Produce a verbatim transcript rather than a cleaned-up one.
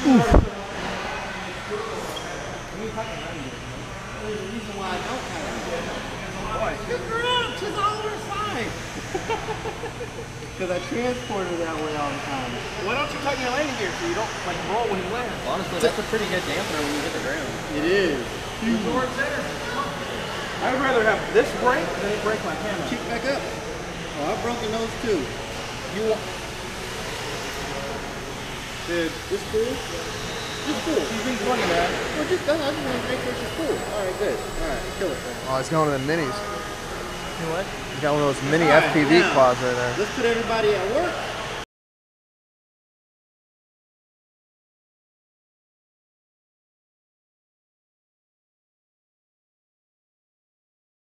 Oof. Because I transport her that way all the time. Why don't you tighten your landing gear so you don't like roll when you land? Well, honestly, that's a pretty good dampener when you hit the ground. It is. Huge. I'd rather have this break than it break my camera. Keep back up. Oh, I've broken those too. You want? Dude, this cool? It's cool. She's being funny, man. Well, just, I just want to make sure she's cool. All right, good. All right, kill it. Oh, it's going to the minis. You know what? You got one of those mini right, F P V quads right there. Let's put everybody at work.